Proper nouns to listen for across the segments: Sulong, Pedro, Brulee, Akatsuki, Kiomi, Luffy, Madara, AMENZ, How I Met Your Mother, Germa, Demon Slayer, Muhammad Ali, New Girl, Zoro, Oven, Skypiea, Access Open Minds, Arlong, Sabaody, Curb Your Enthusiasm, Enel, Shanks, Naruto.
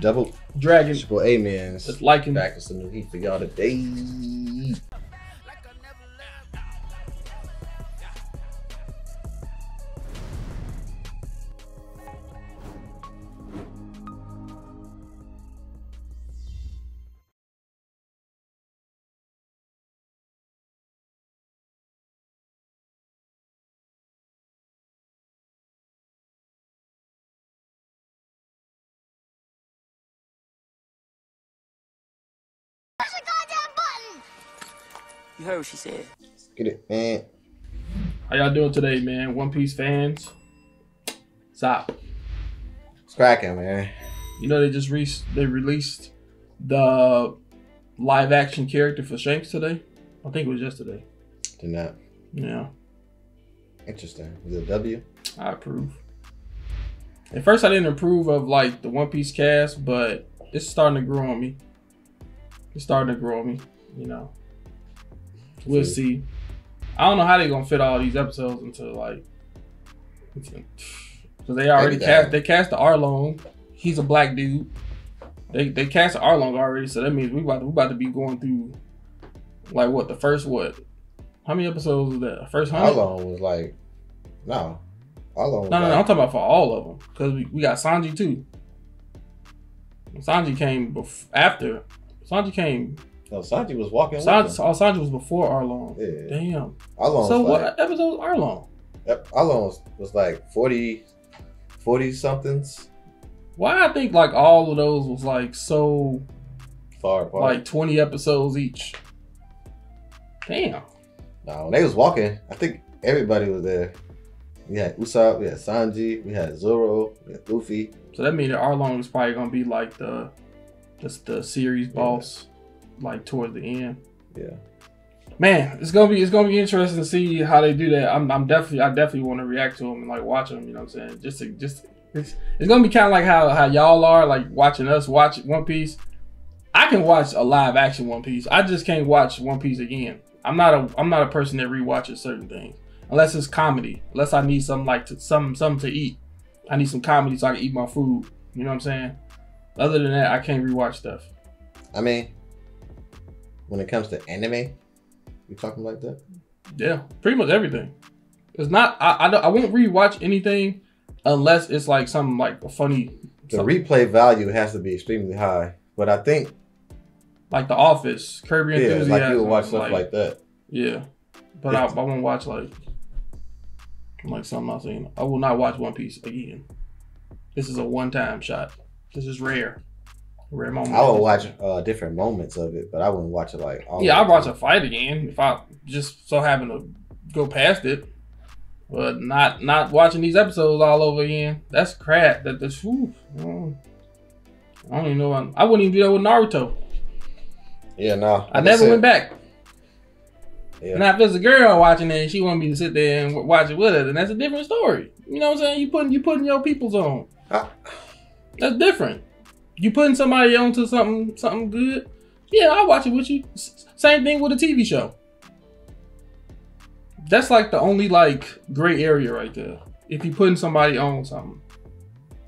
Double Dragon. It's your boy Amens. Just like him. Back with some new heat for y'all today. You heard what she said. Get it, man. How y'all doing today, man? One Piece fans? What's up? It's cracking, man. You know, they just released the live action character for Shanks today. I think it was yesterday. Did not. Yeah. Interesting. Is it a W? I approve. At first, I didn't approve of like the One Piece cast, but it's starting to grow on me. It's starting to grow on me, you know. We'll see. I don't know how they're gonna fit all these episodes into like, because they already cast. They cast the Arlong. He's a black dude. They cast the Arlong already, so that means we about to be going through like what the first what? How many episodes was that? First 100? Arlong was like no. Arlong. Was no. I'm talking about for all of them because we got Sanji too. Sanji came after. Sanji came. No, Sanji was walking with him. Oh, Sanji was before Arlong. Yeah. Damn. Arlong. So like, what episode was Arlong? Arlong was like 40 somethings. Why I think like all of those was like so far apart. Like 20 episodes each. Damn. No, when they was walking, I think everybody was there. We had Usopp, we had Sanji, we had Zoro, we had Luffy. So that means that Arlong was probably gonna be like the series boss. Yeah. Like toward the end, yeah. Man, it's gonna be interesting to see how they do that. I definitely want to react to them and like watch them. You know what I'm saying? It's gonna be kind of like how y'all are like watching us watch One Piece. I can watch a live action One Piece. I just can't watch One Piece again. I'm not a person that rewatches certain things unless it's comedy. Unless I need something like something to eat. I need some comedy so I can eat my food. You know what I'm saying? Other than that, I can't rewatch stuff. I mean. When it comes to anime, you talking like that? Yeah, pretty much everything. It's not. I won't rewatch anything unless it's like something like a funny. The replay value has to be extremely high, but I think like The Office, Curb Your Enthusiasm, like you would watch stuff like that. Yeah, but I won't watch like something I've seen. I will not watch One Piece again. This is a one-time shot. This is rare. Rare moment. I would watch different moments of it, but I wouldn't watch it like all. Yeah, I'd watch a fight again if I just so happen to go past it, but not watching these episodes all over again. That's crap. That's whew, I don't even know. I wouldn't even do that with Naruto. Yeah, no. Like I never went back. Yeah. Now if there's a girl watching it and she want me to sit there and watch it with her, then that's a different story. You know what I'm saying? You putting your peoples on. That's different. You putting somebody onto something good? Yeah, I'll watch it with you. Same thing with a TV show. That's like the only like gray area right there. If you're putting somebody on something.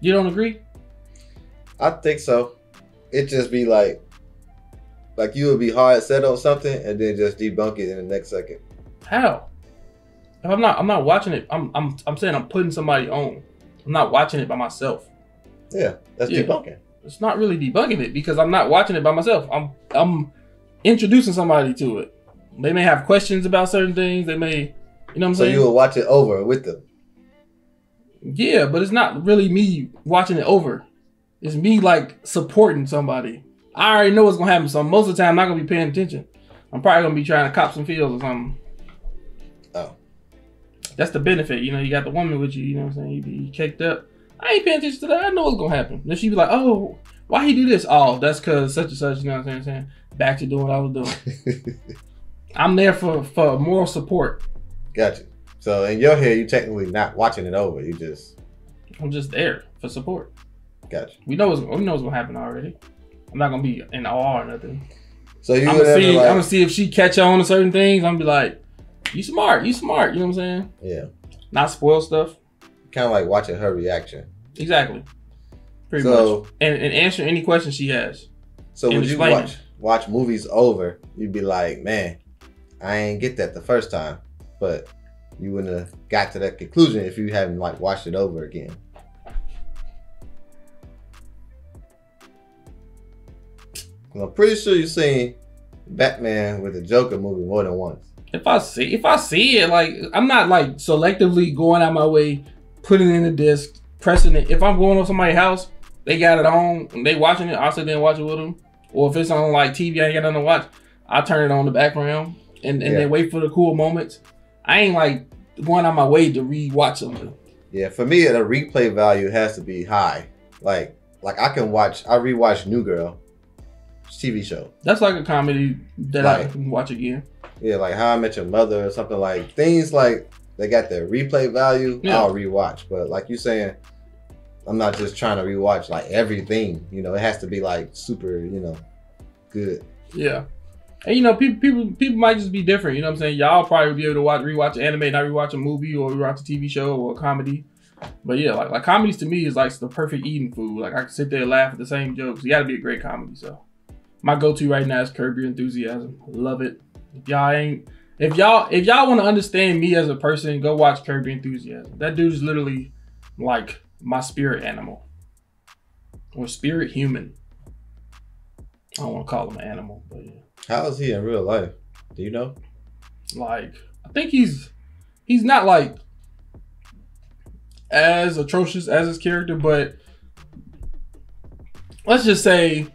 You don't agree? I think so. It just be like you would be hard set on something and then just debunk it in the next second. How? If I'm not watching it. I'm saying I'm putting somebody on. I'm not watching it by myself. Yeah, that's debunking. It's not really debugging it because I'm not watching it by myself. I'm introducing somebody to it. They may have questions about certain things. They may, you know what I'm saying? So you will watch it over with them. Yeah, but it's not really me watching it over. It's me like supporting somebody. I already know what's going to happen. So most of the time, I'm not going to be paying attention. I'm probably going to be trying to cop some feels or something. Oh. That's the benefit. You know, you got the woman with you. You know what I'm saying? You be caked up. I ain't paying attention to that. I know what's gonna happen. Then she be like, "Oh, why he do this? Oh, that's cause such and such." You know what I'm saying? Back to doing what I was doing. I'm there for moral support. Gotcha. So in your head, you technically not watching it over. You just, I'm just there for support. Gotcha. We know what's gonna happen already. I'm not gonna be in awe or nothing. So you, I'm gonna see if she catch on to certain things. I'm gonna be like, "You smart." You know what I'm saying? Yeah. Not spoil stuff. Kind of like watching her reaction. Exactly. Pretty much. And answer any questions she has. So when you watch movies over, you'd be like, man, I ain't get that the first time. But you wouldn't have got to that conclusion if you haven't like watched it over again. I'm pretty sure you've seen Batman with the Joker movie more than once. If I see it, like, I'm not like selectively going out my way, putting it in the disc, pressing it. If I'm going to somebody's house, they got it on, they watching it, I sit there and watch it with them. Or if it's on like TV, I ain't got nothing to watch, I turn it on the background and then wait for the cool moments. I ain't like going out my way to re-watch something. Yeah, for me, the replay value has to be high. Like I re-watch New Girl. TV show. That's like a comedy that I can watch again. Yeah, like How I Met Your Mother or something, like things like they got their replay value. Yeah. I'll rewatch, but like you're saying, I'm not just trying to rewatch like everything. You know, it has to be like super, you know, good. Yeah, and you know, people might just be different. You know what I'm saying? Y'all probably be able to rewatch anime, not rewatch a movie or rewatch a TV show or a comedy. But yeah, like comedies to me is like the perfect eating food. Like I can sit there and laugh at the same jokes. You got to be a great comedy, so. My go-to right now is Curb Your Enthusiasm. Love it. If y'all want to understand me as a person, go watch Curb Your Enthusiasm. That dude is literally like my spirit animal or spirit human. I don't want to call him an animal, but yeah. How is he in real life? Do you know? Like, I think he's not like as atrocious as his character, but let's just say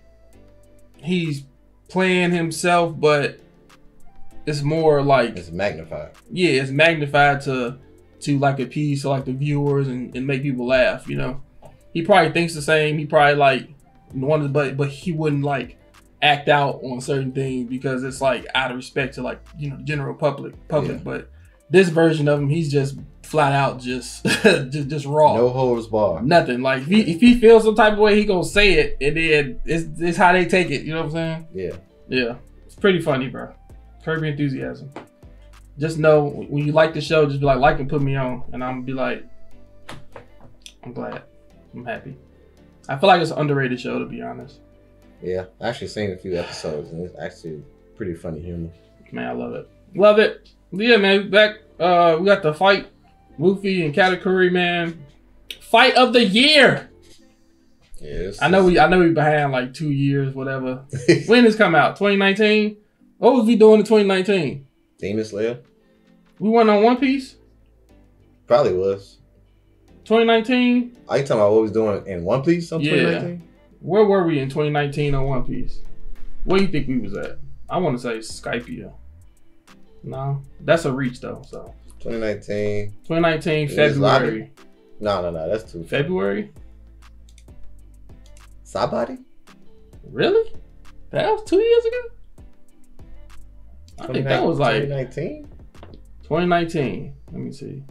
he's playing himself, but it's more like it's magnified. Yeah, it's magnified to like appease to like the viewers and make people laugh, you know. He probably thinks the same. He probably like wanted, but he wouldn't like act out on certain things because it's like out of respect to like, you know, the general public. Yeah. But this version of him, he's just flat out just raw. No holds barred. Nothing. Like if he feels some type of way, he gonna say it, and then it's how they take it. You know what I'm saying? Yeah. Yeah. It's pretty funny, bro. Curb Your Enthusiasm. Just know when you like the show, just be like and put me on, and I'm gonna be like, I'm glad, I'm happy. I feel like it's an underrated show, to be honest. Yeah, I actually seen a few episodes, and it's actually pretty funny humor. Man, I love it. Love it. Yeah, man. Back. We got the fight. Luffy and Katakuri, man. Fight of the year. Yes. Yeah, I know we behind like 2 years, whatever. When this come out? 2019? What was we doing in 2019? Demon Slayer. We went on One Piece? Probably was. 2019? Are you talking about what we was doing in One Piece on 2019? Yeah. Where were we in 2019 on One Piece? Where do you think we was at? I want to say Skypiea. No. That's a reach though, so. 2019 February. No, that's too far. February. Sabaody? Really? That was 2 years ago? I think that was like 2019. 2019. Let me see.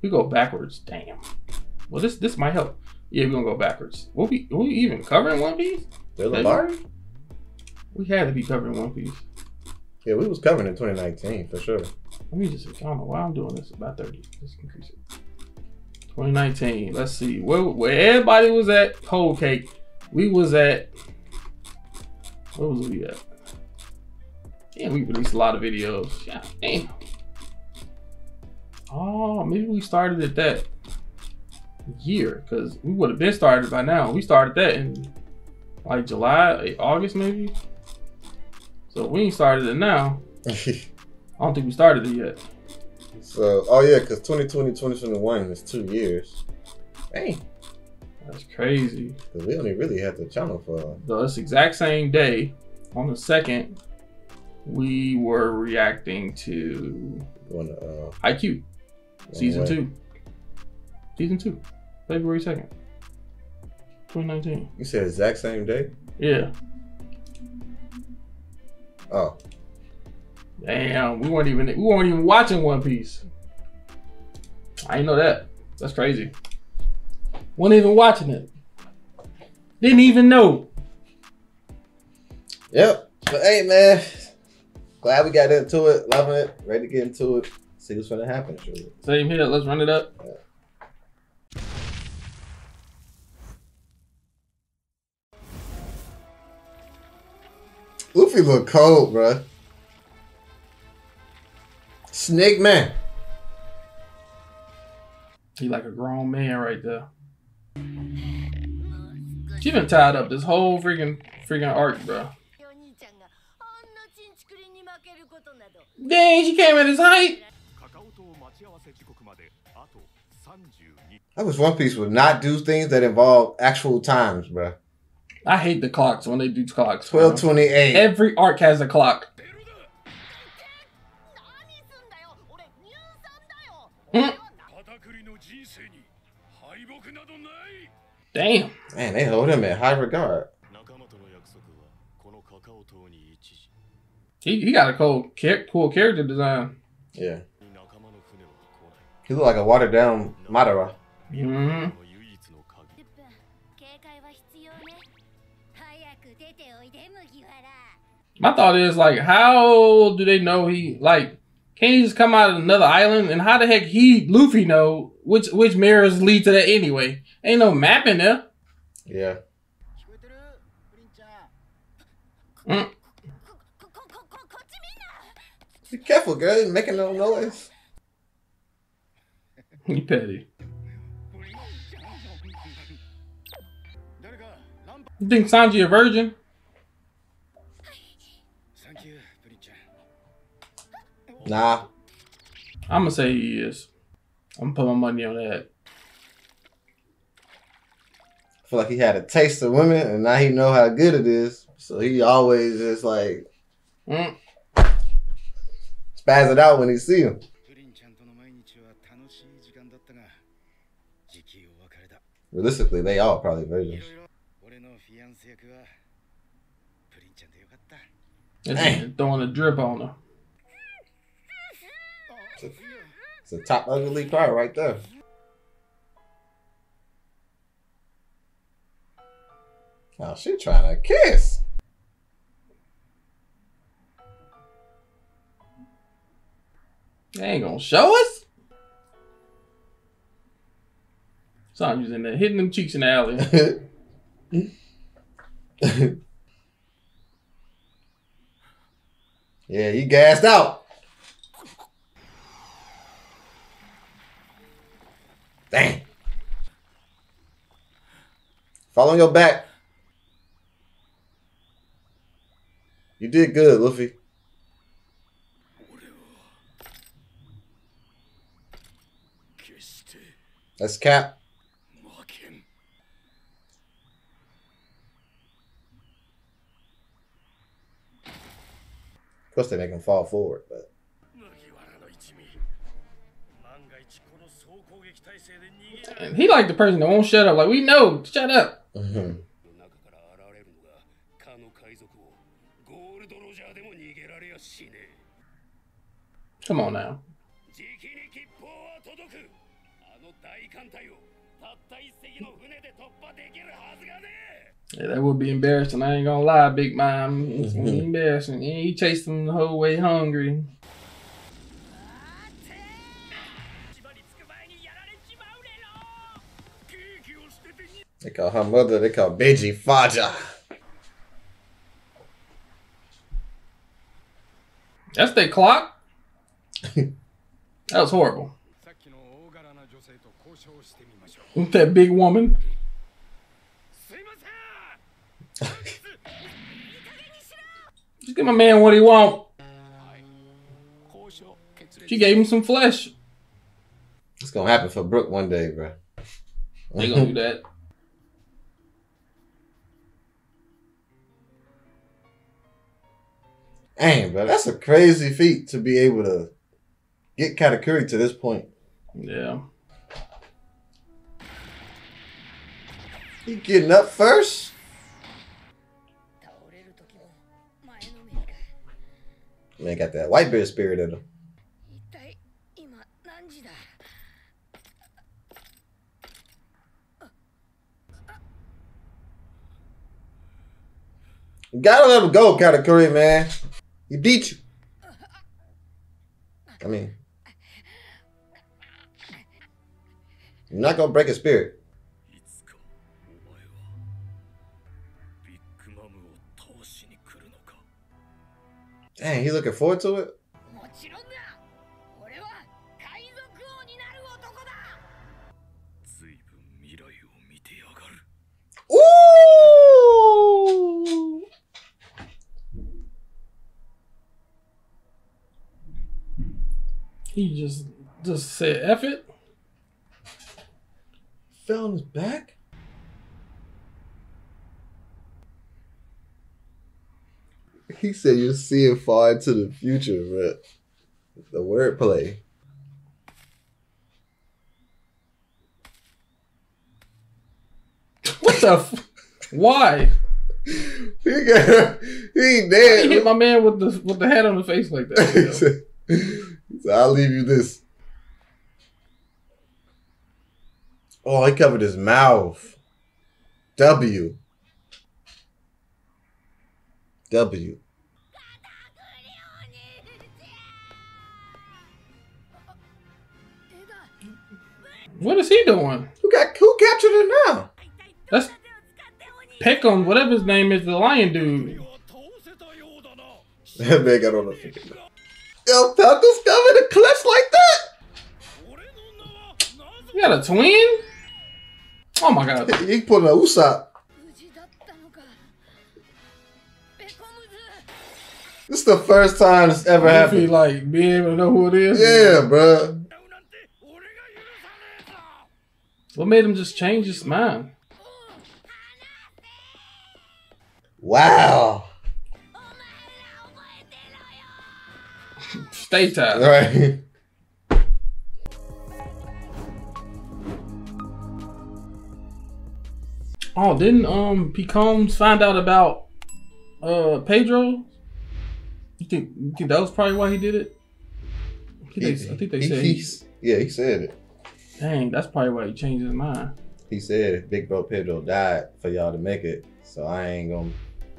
We go backwards. Damn. Well, this might help. Yeah, we're gonna go backwards. Were we even covering One Piece? February? We had to be covering One Piece. Yeah, we was covering in 2019 for sure. Let me just, I don't know why I'm doing this, about 30. Let's increase it. 2019, let's see. Where everybody was at, Whole Cake. We was at, where was we at? Yeah, we released a lot of videos. God damn. Oh, maybe we started at that year, because we would have been started by now. We started that in like July, August maybe. So we ain't started it now. I don't think we started it yet. So, oh yeah, because 2020, 2021 is 2 years. Dang. That's crazy. Because we only really had the channel for... So this exact same day, on the 2nd, we were reacting to... IQ. Season 2. Season 2. February 2nd. 2019. You said exact same day? Yeah. Oh. Damn, we weren't even watching One Piece. I didn't know that. That's crazy. Wasn't even watching it. Didn't even know. Yep. But hey, man, glad we got into it. Loving it. Ready to get into it. See what's gonna happen. Surely. Same here. Let's run it up. Yeah. Luffy look cold, bruh. Snake man. He like a grown man right there. She been tied up this whole freaking arc, bro. Dang, she came at his height. I wish One Piece would not do things that involve actual times, bro. I hate the clocks when they do clocks. 12:28. Every arc has a clock. Mm. Damn. Man, they hold him in high regard. He got a cool character design. Yeah. He look like a watered down Madara. Mm-hmm. My thought is like, how do they know he like? Can't he just come out of another island? And how the heck he Luffy know which mirrors lead to that anyway? Ain't no map in there. Yeah. Mm. Be careful, girl. You're making no noise. You petty. You think Sanji a virgin? Nah. I'm gonna say he is. I'm gonna put my money on that. I feel like he had a taste of women and now he know how good it is. So he always just like spazz it out when he see him. Realistically, they all probably virgins. It's throwing a drip on her. It's a top ugly card right there. Oh, she trying to kiss. They ain't gonna show us. Sanji's in there hitting them cheeks in the alley. Yeah, he gassed out. Dang. Follow your back. You did good, Luffy. That's cap. Of course, they make him fall forward, but. And he like the person that won't shut up. Like, we know, shut up. Mm-hmm. Come on now. Yeah, that would be embarrassing. I ain't gonna lie, Big Mom. It's gonna be embarrassing. And you chased him the whole way hungry. They call her mother, they call Benji Faja. That's their clock. That was horrible. With that big woman. Just give my man what he want. She gave him some flesh. It's gonna happen for Brooke one day, bro. They gonna do that. Dang, bro, that's a crazy feat to be able to get Katakuri to this point. Yeah. He getting up first? Man got that Whitebeard spirit in him. You gotta let him go, Katakuri, man. He beat you. I mean, you're not gonna break his spirit. Dang, he looking forward to it? Ooh! He just said F it. Fell on his back? He said you're seeing far into the future, but the wordplay. What the f? Why? He ain't dead. He hit my man with the hat on the face like that. You know? He said, I'll leave you this. Oh, he covered his mouth. W. What is he doing? Who captured him now? That's Pekoms, whatever his name is, the lion dude. That man got on the finger. Yo, Pekoms covered a clutch like that? You got a twin? Oh my god. He put an Usopp. This is the first time this ever happened. Luffy, like, being able to know who it is? Yeah, bro. What made him just change his mind? Wow. Stay tight. Right. Oh, didn't Pekoms find out about Pedro? You think that was probably why he did it? I think they said he said it. Dang, that's probably why he changed his mind. He said if Big Bro Pedro died for y'all to make it, so I ain't gonna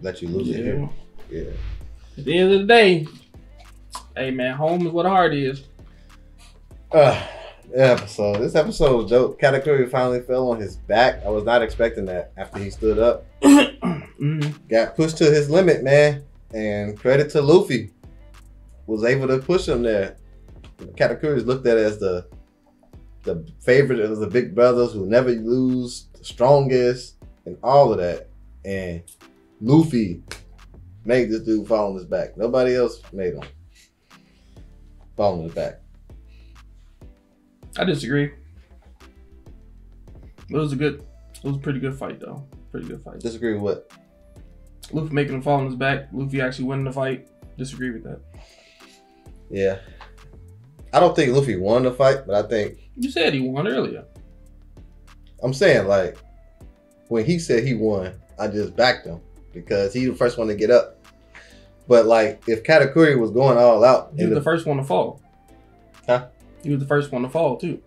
let you lose it here. Yeah. At the end of the day, hey man, home is what the heart is. This episode was dope. Katakuri finally fell on his back. I was not expecting that after he stood up. Got pushed to his limit, man. And credit to Luffy, was able to push him there. Katakuri is looked at as the favorite of the big brothers who never lose, the strongest, and all of that. And Luffy made this dude fall on his back. Nobody else made him fall on his back. I disagree. It was a pretty good fight though. Pretty good fight. Disagree with what? Luffy making him fall on his back. Luffy actually winning the fight. Disagree with that. Yeah. I don't think Luffy won the fight, but I think... You said he won earlier. I'm saying, like, when he said he won, I just backed him because he was the first one to get up. But, like, if Katakuri was going all out... He was the first one to fall. Huh? He was the first one to fall, too.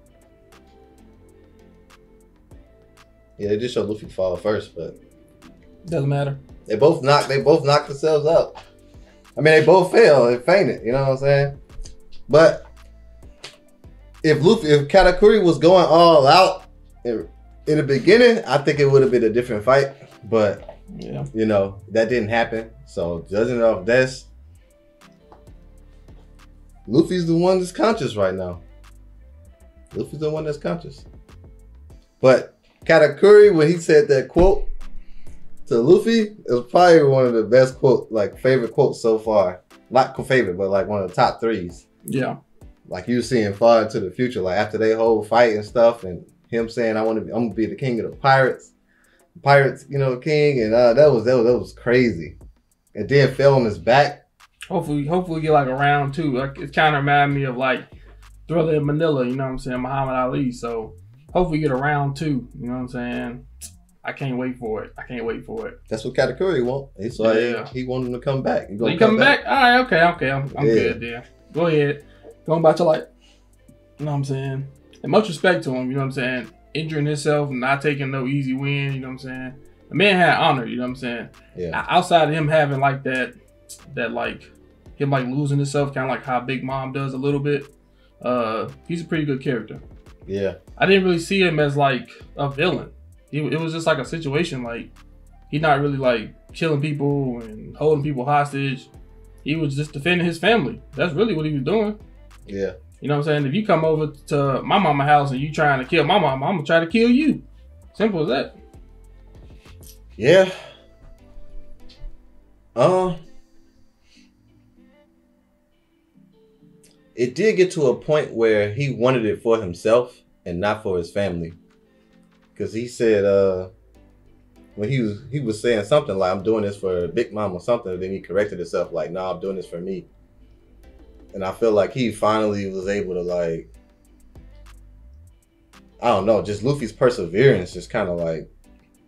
Yeah, they just showed Luffy fall first, but... Doesn't matter. They both knocked themselves up. I mean, they both fell and fainted, you know what I'm saying? But if Katakuri was going all out in the beginning, I think it would have been a different fight. But yeah, you know, that didn't happen. So judging off this, Luffy's the one that's conscious right now. Luffy's the one that's conscious. But Katakuri, when he said that quote to Luffy, it was probably one of the best quote, like favorite quotes so far. Not favorite, but like one of the top threes. Yeah. Like you seeing far into the future, like after they whole fight and stuff, and him saying, I'm gonna be the king of the pirates. Pirates, you know, king, and that was crazy. And then fell on his back. Hopefully we get like a round two. Like it kinda reminded me of like Thriller in Manila, you know what I'm saying, Muhammad Ali. So hopefully we get a round two, you know what I'm saying? I can't wait for it. I can't wait for it. That's what Katakuri want. So yeah. He wanted him to come back. He coming back? All right, okay. I'm good there. Go ahead. Going about your life. You know what I'm saying? And much respect to him, you know what I'm saying? Injuring himself, not taking no easy win, you know what I'm saying? The man had honor, you know what I'm saying? Yeah. Outside of him having like him losing himself, kind of like how Big Mom does a little bit, he's a pretty good character. Yeah. I didn't really see him as like a villain. It was just like a situation, like he's not really like killing people and holding people hostage. He was just defending his family. That's really what he was doing. Yeah. You know what I'm saying? If you come over to my mama's house and you trying to kill my mama, I'm gonna try to kill you. Simple as that. Yeah. It did get to a point where he wanted it for himself and not for his family. Cause he said when he was saying something like, I'm doing this for Big Mom or something, then he corrected himself like, nah, I'm doing this for me. And I feel like he finally was able to, like, I don't know, just Luffy's perseverance just kind of like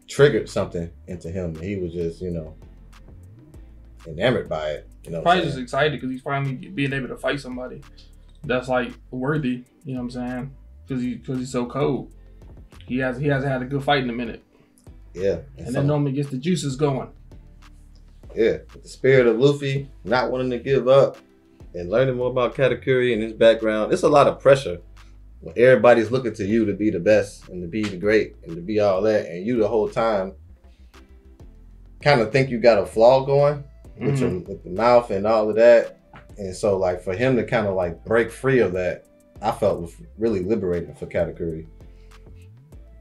triggered something into him. He was just, you know, enamored by it. You know, probably just excited because he's finally being able to fight somebody that's like worthy. You know what I'm saying? Because he's so cold. He hasn't had a good fight in a minute. Yeah, and that normally gets the juices going. Yeah, the spirit of Luffy not wanting to give up. And learning more about Katakuri and his background, it's a lot of pressure when everybody's looking to you to be the best and to be the great and to be all that, and you the whole time kind of think you got a flaw going with the mouth and all of that. And so, like, for him to kind of like break free of that, I felt was really liberating for Katakuri.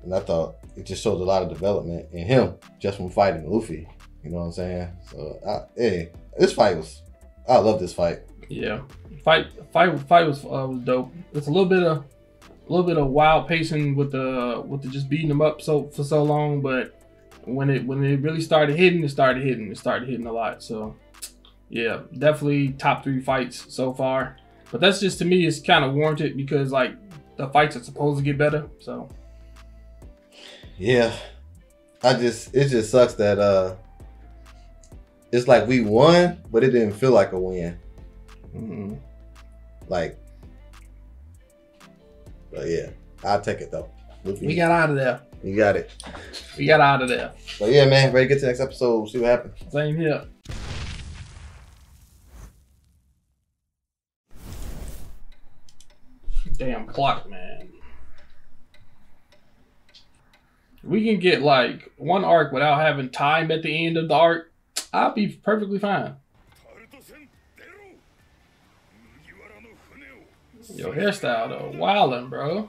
And I thought it just shows a lot of development in him just from fighting Luffy. You know what I'm saying? So, I love this fight. Yeah, fight was dope. It's a little bit of wild pacing with the just beating them up for so long, but when it really started hitting, it started hitting a lot. So yeah, definitely top 3 fights so far. But that's just, to me, it's kind of warranted because like the fights are supposed to get better. So yeah, it just sucks that it's like we won, but it didn't feel like a win. Mm-hmm. Like, but yeah, I'll take it though. Luffy, we got out of there. You got it. We got out of there. But yeah, man, ready to get to the next episode. We'll see what happens. Same here. Damn clock, man. We can get like one arc without having time at the end of the arc. I'll be perfectly fine. Yo, hairstyle though, wildin', bro.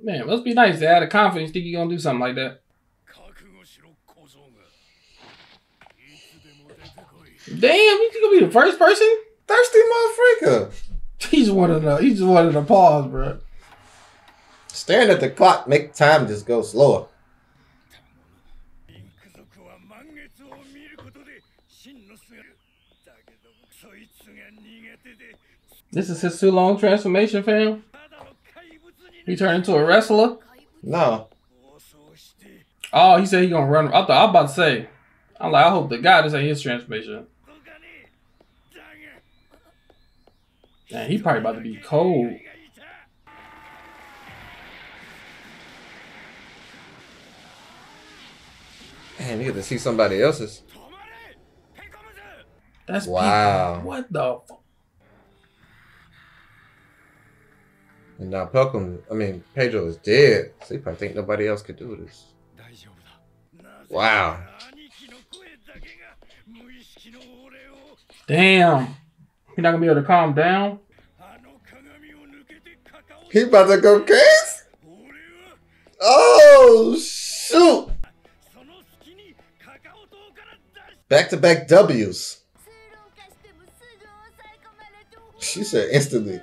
Man, must be nice to have the confidence think you're gonna do something like that. Damn, you gonna be the first person? Thirsty motherfucker. He's one of the paws, bro. Staring at the clock make time just go slower. This is his Sulong transformation, fam? He turned into a wrestler? No. Oh, he said he gonna run. I was about to say. I'm like, I hope to God this ain't his transformation. Man, he probably about to be cold. Man, you get to see somebody else's. That's wow. People. What the fuck? And now Pedro is dead, so he probably think nobody else could do this. Wow. Damn. You're not gonna be able to calm down? He about to go case? Oh, shoot. Back-to-back W's. She said instantly.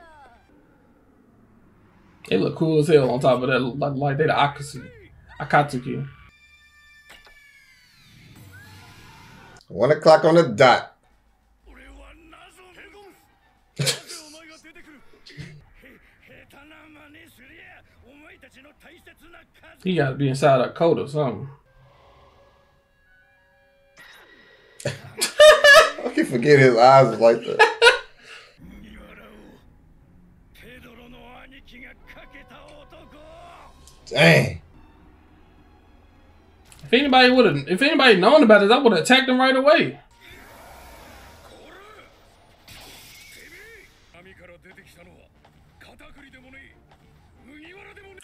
They look cool as hell on top of that. Like they the Akatsuki. 1 o'clock on the dot. He gotta be inside a coat or something. I can forget his eyes like that. Dang. If anybody known about this, I would have attacked him right away.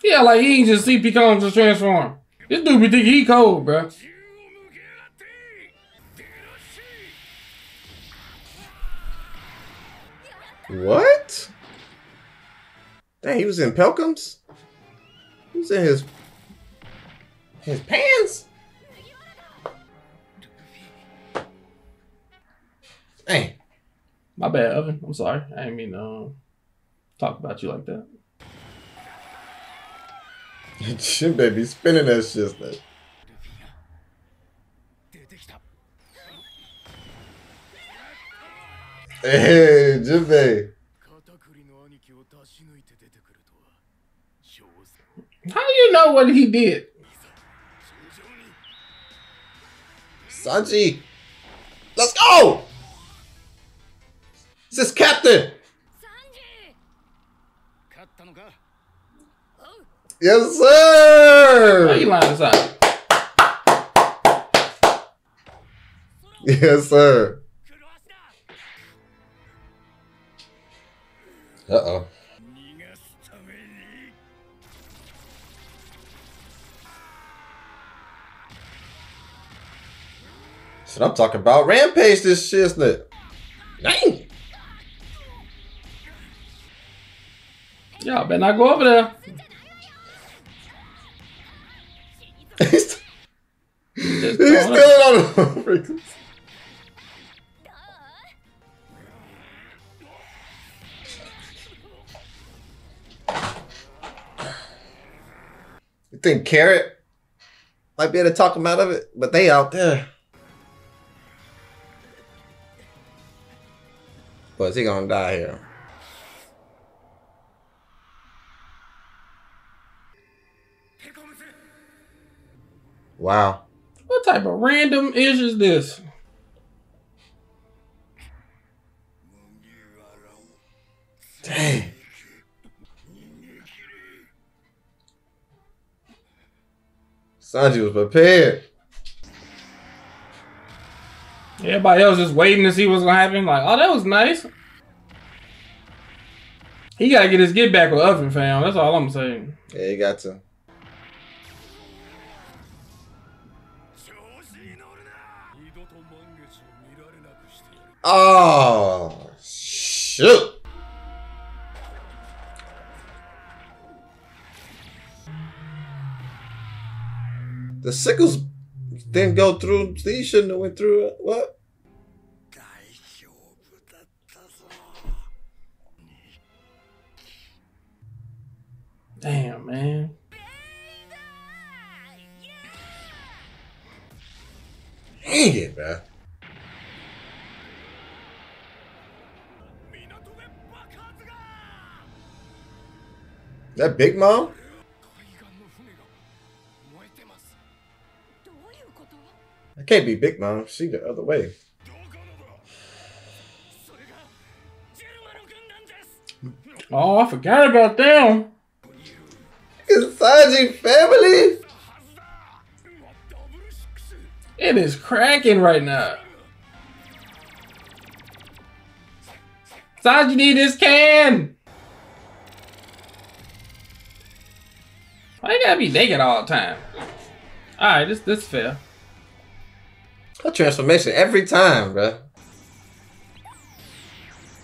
Yeah, like he ain't just see Pekoms just transform. This dude be thinking he cold, bruh. What? Dang, he was in Pekoms? He was in his pants? Dang. My bad, Oven. I'm sorry. I didn't mean to talk about you like that. Jimbe be spinning that shit. Like. Hey, Jimbe. How do you know what he did? Sanji, let's go! This is Captain! Yes, sir! How you lying to Sanji? Yes, sir. Uh-oh. Shit, I'm talking about rampage this shit, isn't it? Dang! Y'all better not go over there. He's still on the You think Carrot might be able to talk him out of it, but they out there. But he gonna die here. Wow. What type of random ish is this? Dang. Sanji was prepared. Everybody else just waiting to see what's gonna happen. Like, oh, that was nice. He gotta get his get back with Oven, fam. That's all I'm saying. Yeah, he got to. Oh, shoot. The sickles didn't go through. He shouldn't have went through. What? Damn, man. Dang it, man. That Big Mom? That can't be Big Mom. She the other way. Oh, I forgot about them. It's Sanji family. It is cracking right now. Sanji need his can. Why they gotta be naked all the time? Alright, this is fair. A transformation every time, bruh.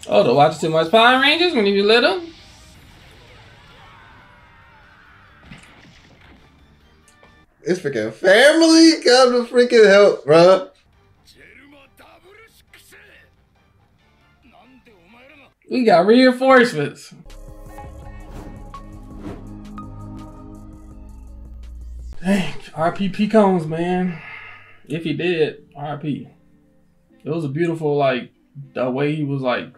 Oh, to watch too much Power Rangers when you were little? This freaking family got to freaking help, bruh. We got reinforcements. Dang, R.P. Pekoms, man. If he did, R.P. It was a beautiful, like, the way he was, like,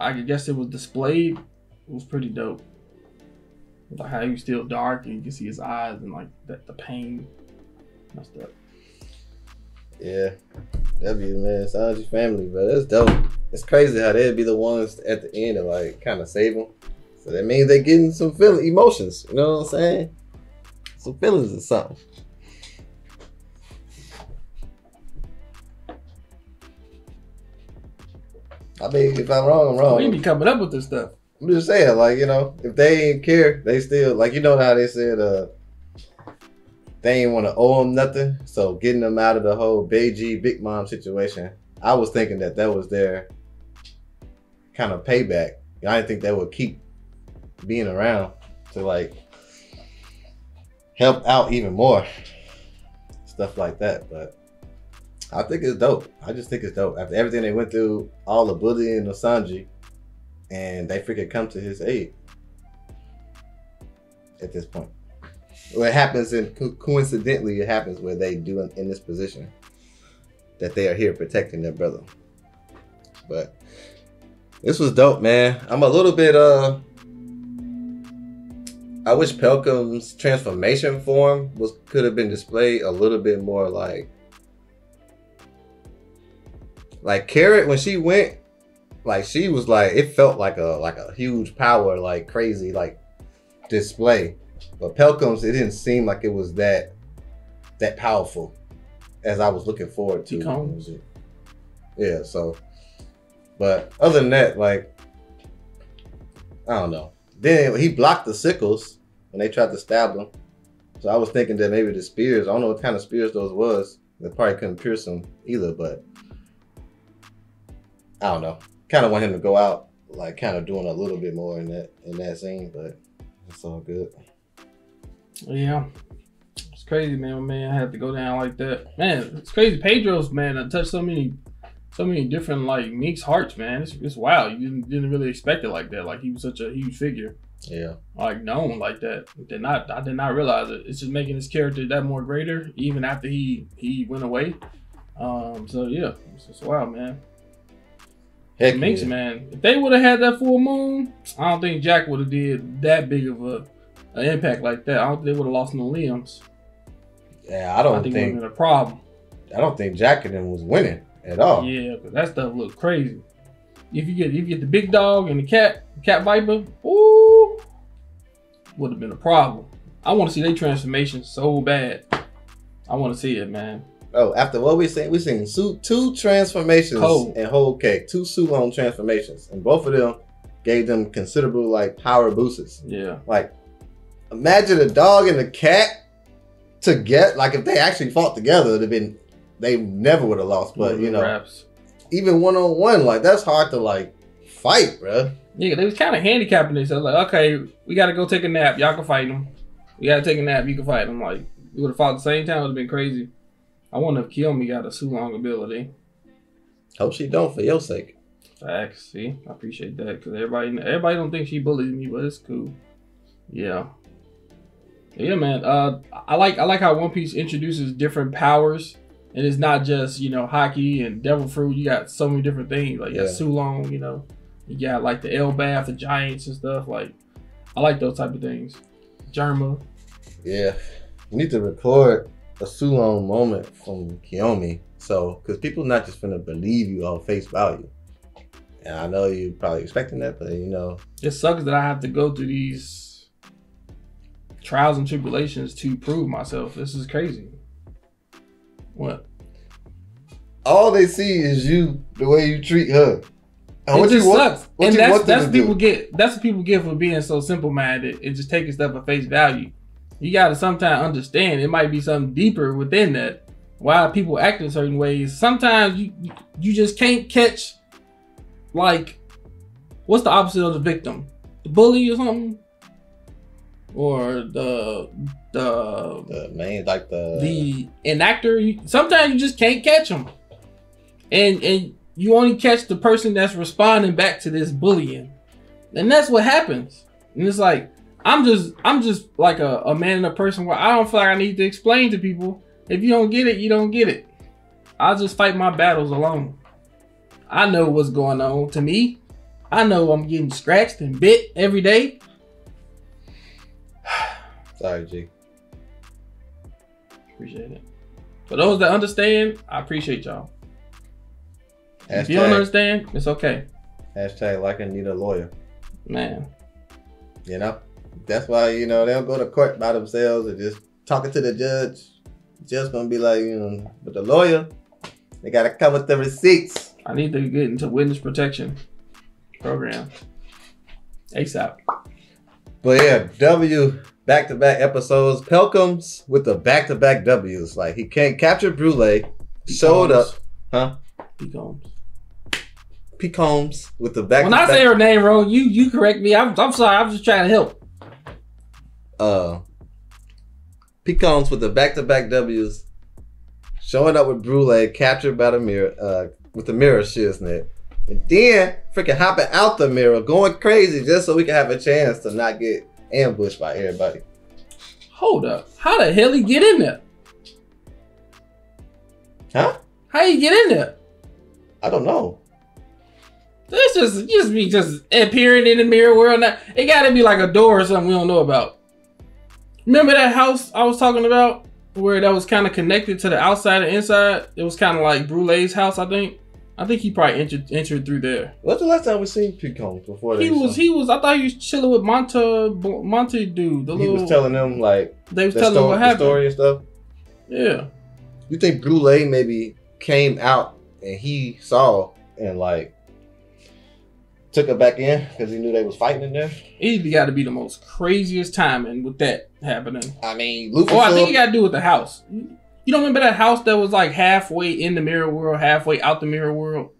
I guess it was displayed. It was pretty dope. Like, how he was still dark and you can see his eyes and, like, the pain. Messed up. Yeah. That'd be, man, Sanji family, bro. That's dope. It's crazy how they'd be the ones at the end to, like, kind of save him. So that means they're getting some emotions, you know what I'm saying? Some feelings or something. I mean, if I'm wrong, I'm wrong. We be coming up with this stuff. I'm just saying, like, you know, if they ain't care, they still, like, you know how they said, they ain't want to owe them nothing. So getting them out of the whole Beiji Big Mom situation I was thinking that that was their kind of payback. I didn't think they would keep being around to like help out even more, stuff like that. But I think it's dope. I just think it's dope. After everything they went through, all the bullying of Sanji, and they freaking come to his aid at this point. Well, it happens, and coincidentally, it happens where they do in this position that they are here protecting their brother. But this was dope, man. I'm a little bit I wish Pekoms' transformation form could have been displayed a little bit more, like Carrot when she went, like she was like, it felt like a huge power, like crazy, like display. But Pekoms, it didn't seem like it was that powerful as I was looking forward to. Pekoms. Yeah, so, but other than that, like, I don't know. Then he blocked the sickles when they tried to stab him. So I was thinking that maybe the spears, I don't know what kind of spears those was. They probably couldn't pierce them either, but I don't know. Kind of want him to go out, like kind of doing a little bit more in that scene, but it's all good. Yeah, it's crazy, man. Man, I had to go down like that. Man, it's crazy. Pedro's, man, I touched so many different like Meek's hearts, man. It's wild. You didn't really expect it like that. Like he was such a huge figure. Yeah. Like known like that. I did not realize it. It's just making his character that more greater, even after he went away. So yeah, it's wild, man. Heck, it makes, man. If they would have had that full moon, I don't think Jack would have did that big of an impact like that. I don't think they would have lost no limbs. Yeah, I don't think it would have been a problem. I don't think Jack and them was winning at all. Yeah, but that stuff looked crazy. If you get the big dog and the cat viper, ooh, would have been a problem. I want to see their transformation so bad. I want to see it, man. Oh, after what we seen two transformations and Whole Cake, two Sulong transformations, and both of them gave them considerable like power boosts. Yeah, like imagine a dog and a cat together. Like if they actually fought together, it'd have been. They never would have lost, but you know, raps. Even one-on-one, like that's hard to like fight, bro. Yeah, they was kind of handicapping themselves. Like, okay, we got to go take a nap. Y'all can fight them. We got to take a nap. You can fight them. Like, we would have fought at the same time. It would have been crazy. I wonder if Kiomi got a Sulong ability. Hope she don't, for your sake. Facts. See, I appreciate that because everybody don't think she bullies me, but it's cool. Yeah. Yeah, man. I like how One Piece introduces different powers. And it's not just, you know, hockey and devil fruit. You got so many different things. Like, you got Sulong, you know. You got, like, the El Bath, the Giants and stuff. Like, I like those type of things. Germa. Yeah. We need to record a Sulong moment from Kiomi. So, because people not just finna believe you on face value. And I know you're probably expecting that, but, you know. It sucks that I have to go through these trials and tribulations to prove myself. This is crazy. What? All they see is you, the way you treat her. And it just sucks. And that's what people get for being so simple-minded and just taking stuff at face value. You got to sometimes understand it might be something deeper within that. Why people act in certain ways. Sometimes you just can't catch, like, what's the opposite of the victim? The bully or something? Or the man, like the enactor. Sometimes you just can't catch them, and you only catch the person that's responding back to this bullying, and that's what happens. And it's like I'm just like a man and a person where I don't feel like I need to explain to people. If you don't get it, you don't get it. I'll just fight my battles alone. I know what's going on to me. I know I'm getting scratched and bit every day. Sorry, G. Appreciate it. For those that understand, I appreciate y'all. If you don't understand, it's okay. Hashtag like I need a lawyer. Man. You know? That's why, you know, they'll go to court by themselves and just talking to the judge. Just gonna be like, you know, but the lawyer, they gotta come with the receipts. I need to get into witness protection program. ASAP. But yeah, back-to-back episodes. Pekoms with the back-to-back W's. Like, he can't capture Brulee. Showed up. Huh? Pekoms. Pekoms with the back. When I say her name wrong, you correct me. I'm sorry. I'm just trying to help. Pekoms with the back-to-back W's, showing up with Brulee, captured by the mirror, with the mirror shiz net, and then freaking hopping out the mirror, going crazy just so we can have a chance to not get ambushed by everybody. Hold up! How the hell he get in there? Huh? How you get in there? I don't know. That's just me just appearing in the mirror world. Now it gotta be like a door or something we don't know about. Remember that house I was talking about where that was kind of connected to the outside and inside? It was kind of like Brulee's house, I think. I think he probably entered through there. When's the last time we seen Pekoms before? He was. I thought he was chilling with Monty dude. He was telling them like they was telling them what happened, the story and stuff. Yeah. You think Brulee maybe came out and he saw and like took her back in because he knew they was fighting in there? It got to be the most craziest timing with that happening. I mean, Luffy. Oh, I think it got to do with the house. You don't remember that house that was like halfway in the mirror world, halfway out the mirror world?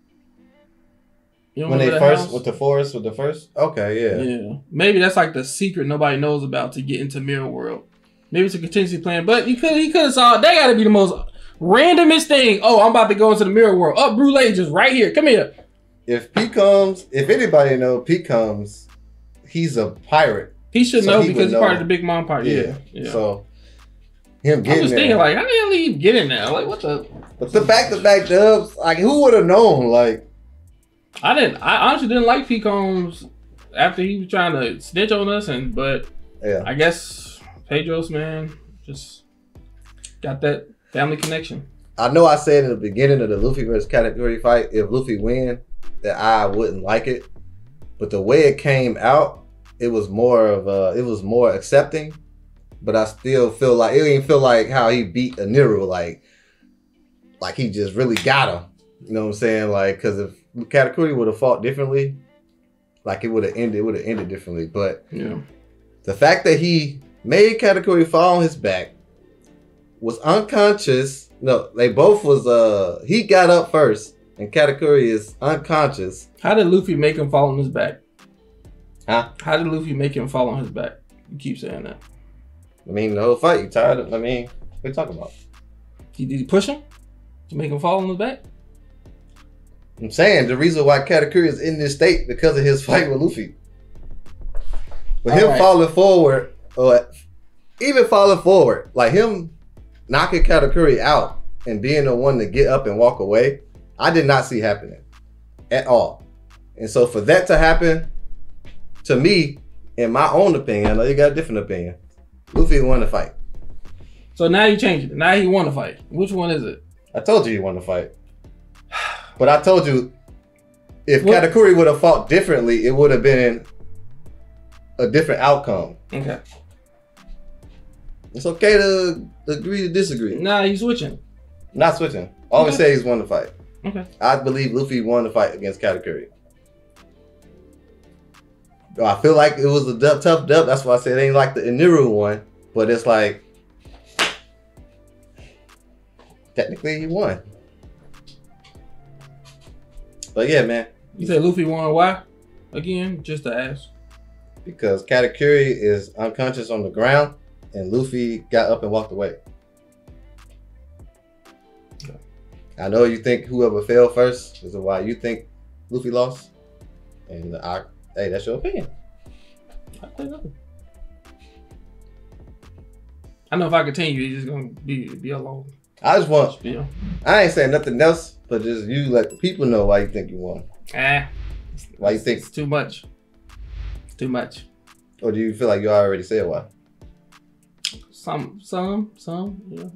You don't remember that house? When they first, with the forest, with the first? Okay, yeah. Yeah. Maybe that's like the secret nobody knows about to get into mirror world. Maybe it's a contingency plan, but he could have saw, that got to be the most randomest thing. Oh, I'm about to go into the mirror world. Up, Brulee, just right here. Come here. If Pekoms, if anybody know Pekoms, he's a pirate. He should know because he's part of the Big Mom pirate. Yeah. So him getting I'm just thinking like, how the hell did he get in there? Like, what the? But the back-to-back dubs, like, who would have known? Like, I honestly didn't like Pekoms after he was trying to snitch on us, but yeah, I guess Pedro's man just got that family connection. I know I said in the beginning of the Luffy versus Katakuri fight, if Luffy win, that I wouldn't like it, but the way it came out, it was more of it was more accepting. But I still feel like it didn't feel like how he beat Enel, like he just really got him. You know what I'm saying? Like, because if Katakuri would have fought differently, like it would have ended differently. But yeah, the fact that he made Katakuri fall on his back, was unconscious. No, they both was he got up first. And Katakuri is unconscious. How did Luffy make him fall on his back? Huh? How did Luffy make him fall on his back? You keep saying that. I mean, the whole fight, you tired of, I mean, what are you talking about? Did he push him to make him fall on his back? I'm saying the reason why Katakuri is in this state because of his fight with Luffy. But him falling forward, or even falling forward, like him knocking Katakuri out and being the one to get up and walk away, I did not see happening at all. And so for that to happen, to me, in my own opinion, I know you got a different opinion, Luffy won the fight. So now you changing it. Now he won the fight. Which one is it? I told you he won the fight. But I told you, if Katakuri would have fought differently, it would have been a different outcome. Okay. It's okay to agree to disagree. Nah, he's switching. Not switching. Always say he's won the fight. Okay. I believe Luffy won the fight against Katakuri. I feel like it was a tough dub. That's why I said it ain't like the Enel one, but it's like technically he won. But yeah, man. You say Luffy won why? Again, just to ask. Because Katakuri is unconscious on the ground and Luffy got up and walked away. I know you think whoever fell first is why you think Luffy lost, and hey, that's your opinion. I know if I continue, it's just gonna be a long. I just want. Spiel. I ain't saying nothing else, but just you let the people know why you think you won. Why you think it's too much? It's too much. Or do you feel like you already said why? Some, yeah.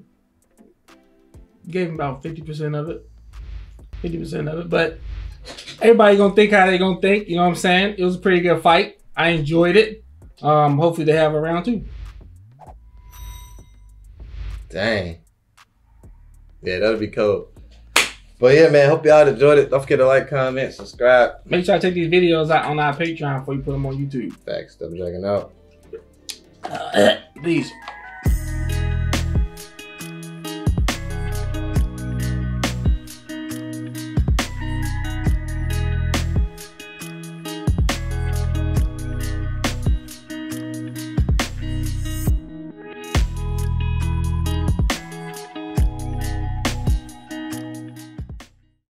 Gave him about 50% of it. 50% of it. But everybody gonna think how they gonna think. You know what I'm saying? It was a pretty good fight. I enjoyed it. Hopefully they have a round two. Dang. Yeah, that'll be cool. But yeah, man, hope y'all enjoyed it. Don't forget to like, comment, subscribe. Make sure I take these videos out on our Patreon before you put them on YouTube. Facts. Double Dragon out. Peace.